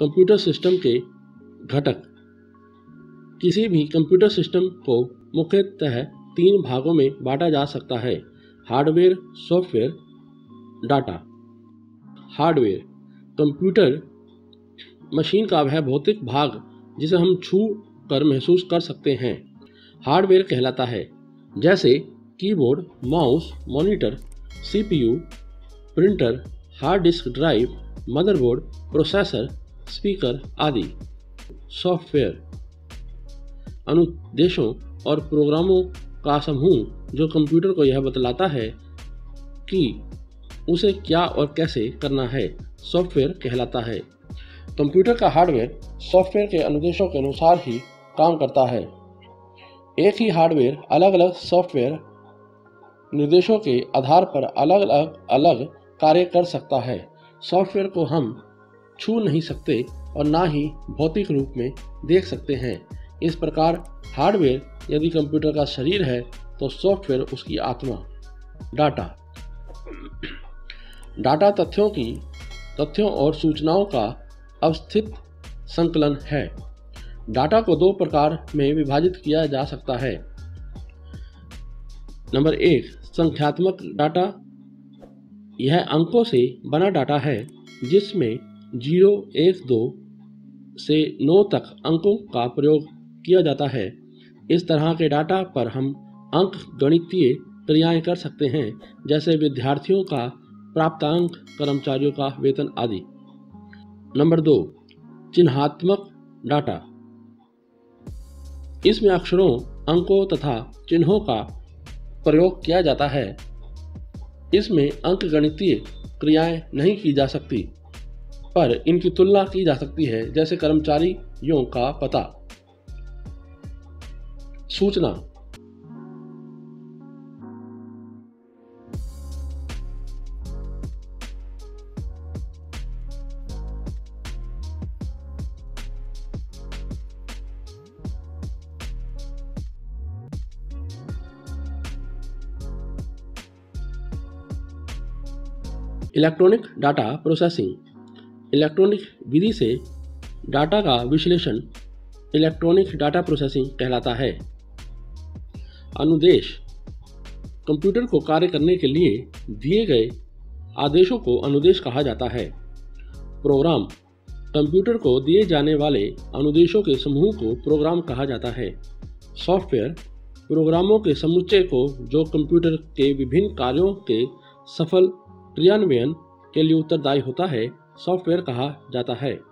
Computer system के घटक। किसी भी कंप्यूटर सिस्टम को मुख्यतः तीन भागों में बांटा जा सकता है: hardware, software, data. Hardware computer machine का वह भौतिक भाग जिसे हम छू कर महसूस कर सकते हैं, हार्डवेयर कहलाता है, जैसे keyboard, mouse, monitor, CPU, printer, hard disk drive, motherboard, processor, speaker आदि। सॉफ्टवेयर अनुदेशों और प्रोग्रामों का समूह जो कंप्यूटर को यह बतलाता है कि उसे क्या और कैसे करना है, सॉफ्टवेयर कहलाता है। कंप्यूटर का हार्डवेयर सॉफ्टवेयर के अनुदेशों के अनुसार ही काम करता है। एक ही हार्डवेयर अलग अलग सॉफ्टवेयर निर्देशों के आधार पर अलग अलग कार्य कर सकता है। सॉफ्टवेयर को हम छू नहीं सकते और ना ही भौतिक रूप में देख सकते हैं। इस प्रकार हार्डवेयर यदि कंप्यूटर का शरीर है तो सॉफ्टवेयर उसकी आत्मा। डाटा डाटा तथ्यों और सूचनाओं का अवस्थित संकलन है। डाटा को दो प्रकार में विभाजित किया जा सकता है। नंबर 1, संख्यात्मक डाटा। यह अंकों से बना डाटा है जिसमें 0, 1, 2 से 9 तक अंकों का प्रयोग किया जाता है। इस तरह के डाटा पर हम अंक गणितीय क्रियाएं कर सकते हैं, जैसे विद्यार्थियों का प्राप्तांक, कर्मचारियों का वेतन आदि। नंबर 2, चिन्हात्मक डाटा। इसमें अक्षरों, अंकों तथा चिन्हों का प्रयोग किया जाता है। इसमें अंक गणितीय क्रियाएं नहीं की जा सकती पर इनकी तुलना की जा सकती है, जैसे कर्मचारियों का पता। सूचना इलेक्ट्रॉनिक डाटा प्रोसेसिंग। इलेक्ट्रॉनिक विधि से डाटा का विश्लेषण इलेक्ट्रॉनिक डाटा प्रोसेसिंग कहलाता है। अनुदेश कंप्यूटर को कार्य करने के लिए दिए गए आदेशों को अनुदेश कहा जाता है। प्रोग्राम कंप्यूटर को दिए जाने वाले अनुदेशों के समूह को प्रोग्राम कहा जाता है। सॉफ्टवेयर प्रोग्रामों के समुच्चय को जो कंप्यूटर के विभिन्न कार्यों के सफल क्रियान्वयन के लिए उत्तरदायी होता है, सॉफ्टवेयर कहा जाता है।